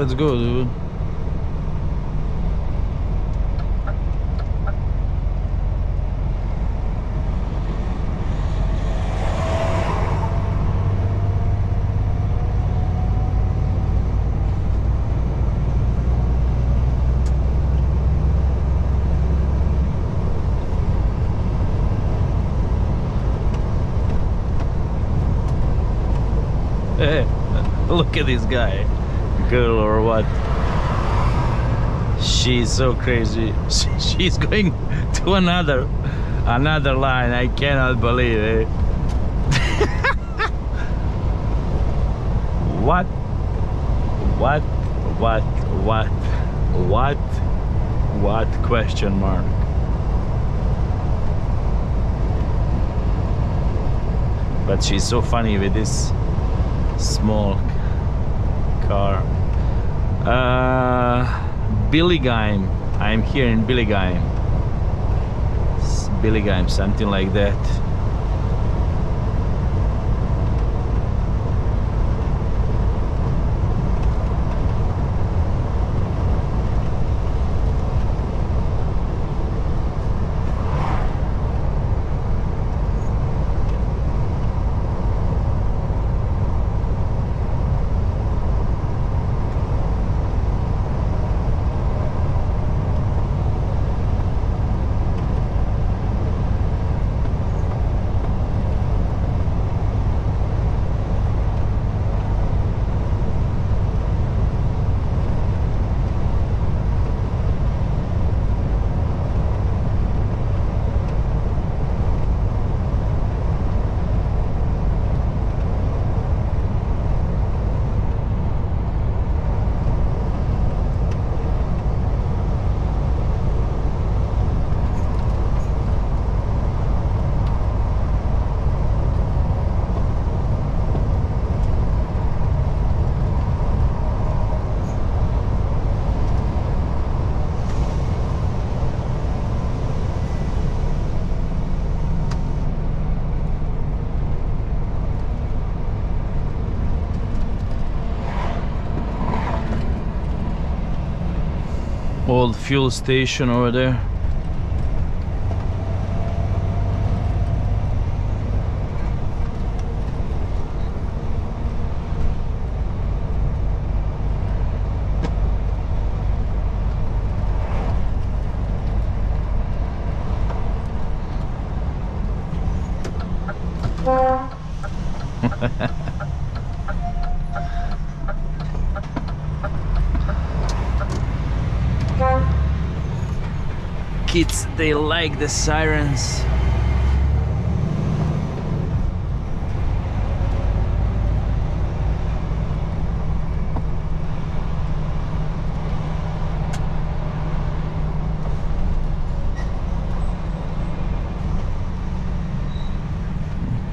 let's go, dude. Hey, look at this guy, girl or what? She's so crazy. She's going to another line. I cannot believe it. What question mark? But she's so funny with this small car. Billigheim, I'm here in Billigheim. Billigheim, something like that. Old fuel station over there. Kids, they like the sirens.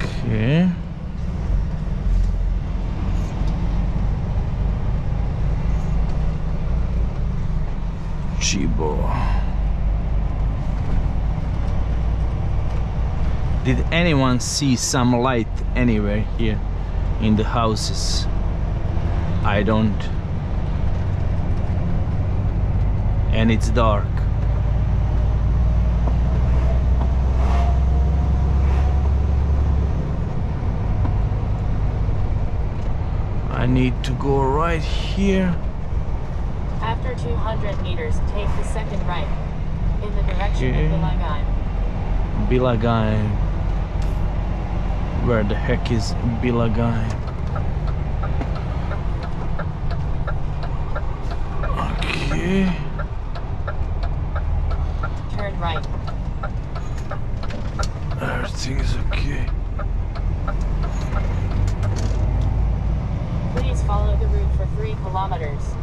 Okay. Chibo. Did anyone see some light anywhere here in the houses? I don't. And it's dark. I need to go right here. After 200 meters, take the second right in the direction of Billigheim. Billigheim. Where the heck is Billigheim? Okay. Turn right. Everything is okay. Please follow the route for 3 kilometers.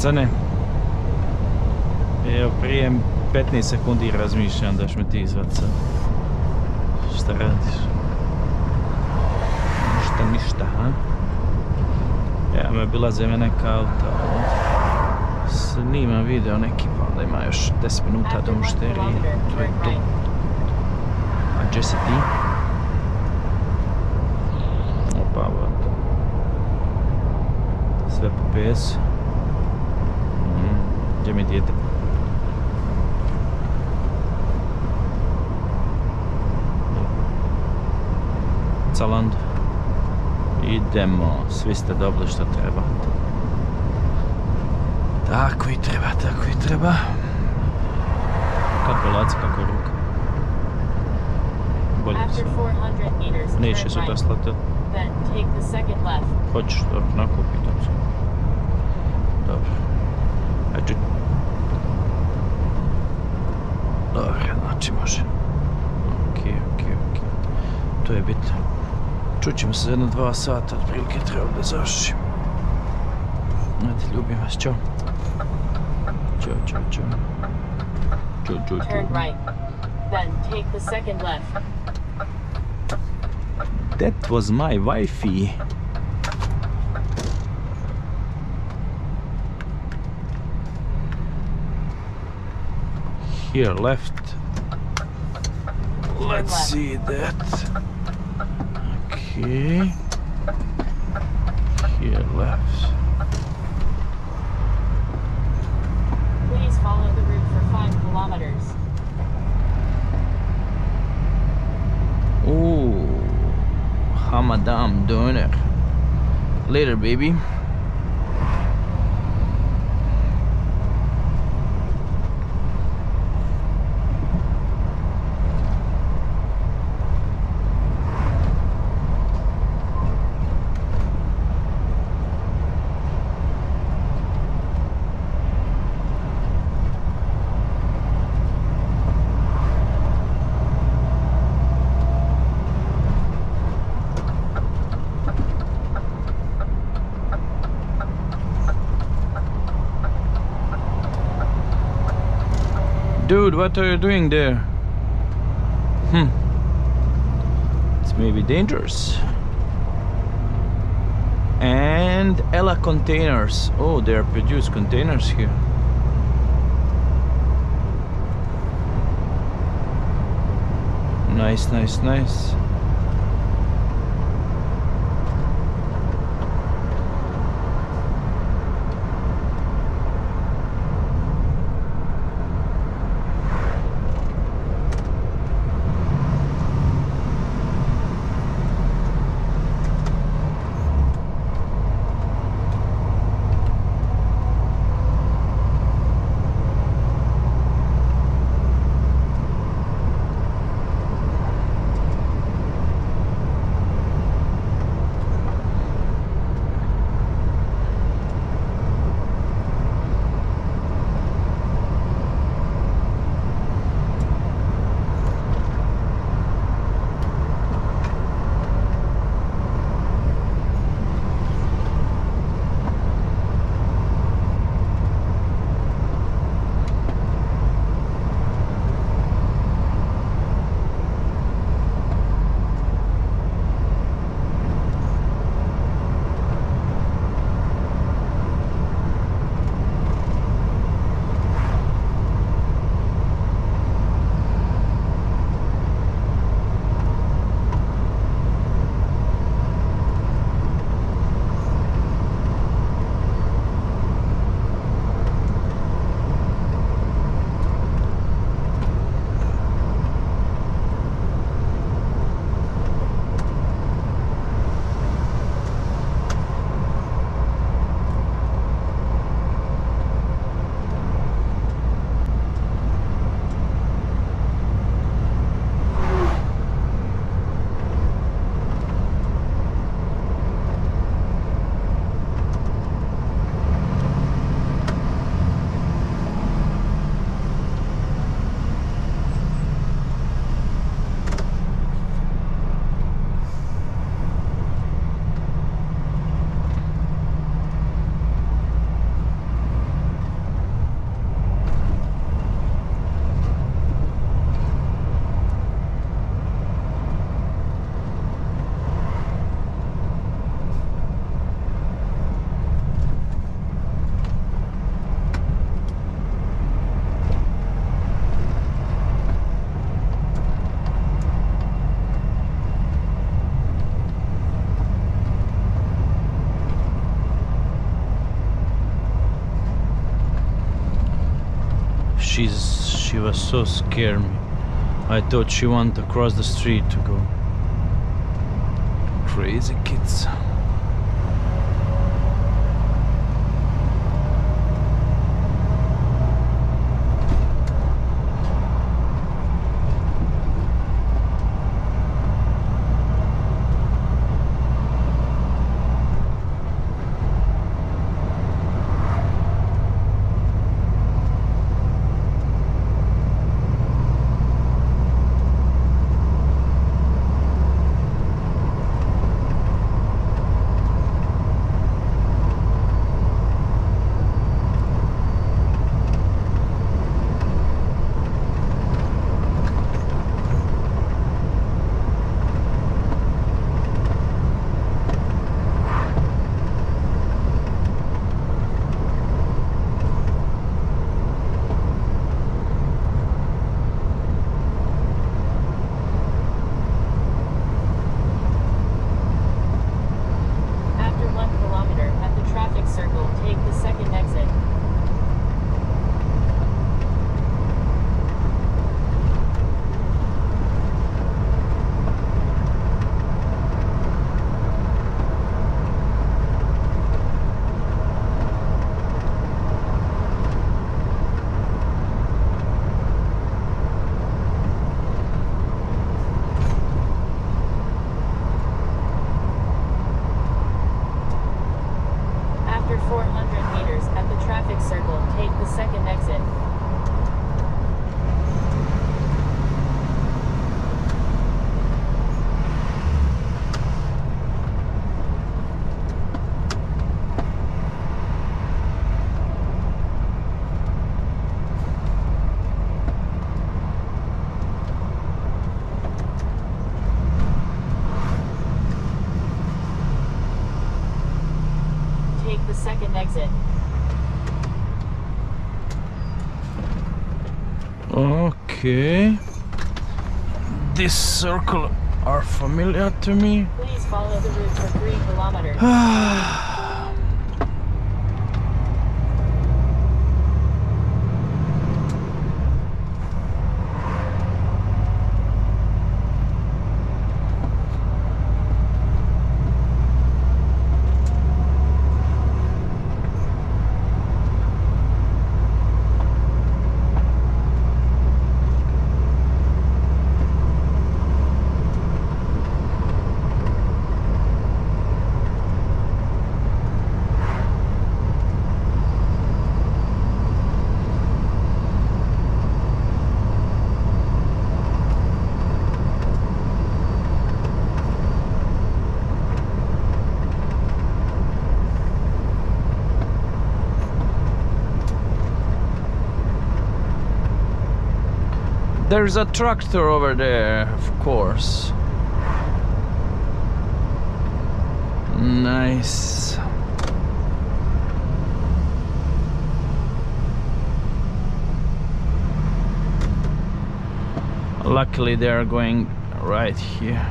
crcane. Evo, prije 15 sekundi razmišljam da ćeš me ti izvat sad. Šta radiš? Ništa, ha? Ja, me bila zemlja neka auta, snimam video neki, pa onda ima još 10 minuta do mušterije, to je to. A gdje si ti? Opa, vod. Sve po PS. Gdje mi dijete? Caland. Idemo, svi ste dobili što trebate. Tako i treba, tako i treba. Kako laca, kako ruka. Bolje se. Neće sutra slati. Hoćeš dok nakupitam se. Dobro. Ajde. Dobro, znači može. Okej, okej, okej. To je bitno. Čućemo se jedno 2 sata, otprilike treba da završim. Ajde, ljubim vas, čao. Čao, čao, čao. Čao, čao, čao. That was my wifey. Here, left. Let's see that. Okay, here left. Please follow the route for 5 kilometers. Oh, Hamadam Doner. Later, baby. Dude, what are you doing there? It's maybe dangerous. And Ella containers. Oh, they are produced containers here. Nice, nice, nice. she was so scared me. I thought she wanted to cross the street to go. Crazy kids. Okay, this circle are familiar to me. Please follow the route for 3 kilometers. There's a tractor over there, of course. Nice. Luckily, they are going right here.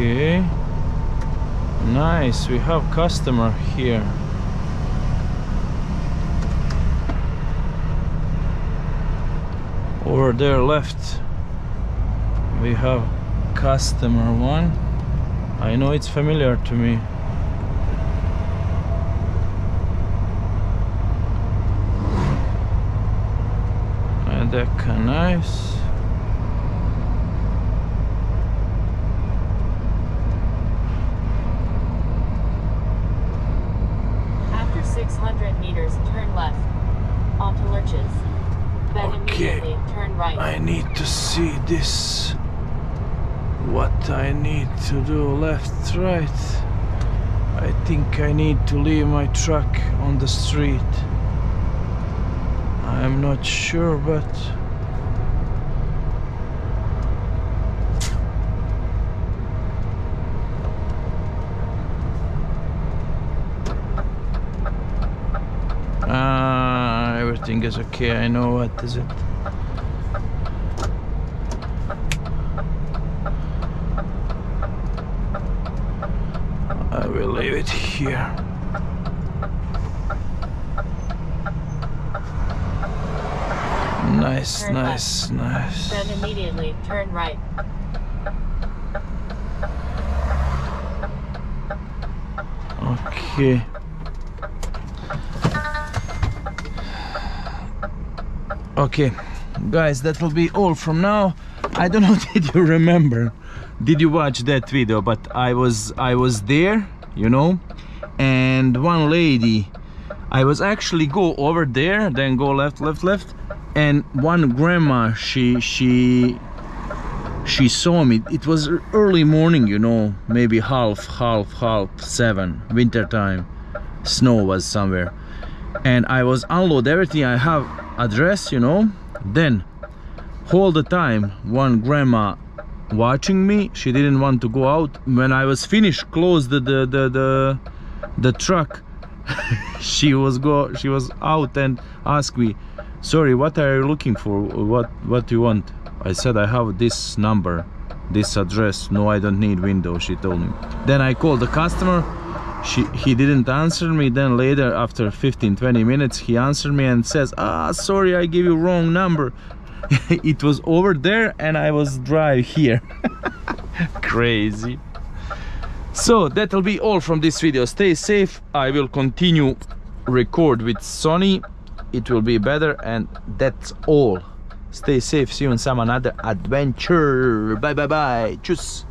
Okay, nice, we have customer here. Over there left we have customer one. I know it's familiar to me. And that kind of nice. This what I need to do, left, right. I think I need to leave my truck on the street. I'm not sure, but everything is okay. I know what is it. I will leave it here. Nice, turn nice, left. Nice. Then immediately turn right. Okay. Okay, guys, that will be all from now. I don't know, did you remember? Did you watch that video? But I was there, you know, and one lady, I was actually go over there, then go left, left, left, and one grandma, she saw me. It was early morning, you know, maybe half seven, winter time, snow was somewhere, and I was unload everything. I have address, you know. Then all the time one grandma watching me, she didn't want to go out. When I was finished, closed the truck, she was out and asked me, sorry, what are you looking for? What do you want? I said, I have this number, this address. No, I don't need window, she told me. Then I called the customer. He didn't answer me. Then later, after 15-20 minutes, he answered me and says, sorry, I gave you wrong number. It was over there and I was drive here. Crazy. So that'll be all from this video. Stay safe. I will continue record with Sony. It will be better, and that's all. Stay safe, see you in some another adventure. Bye bye bye. Tschüss.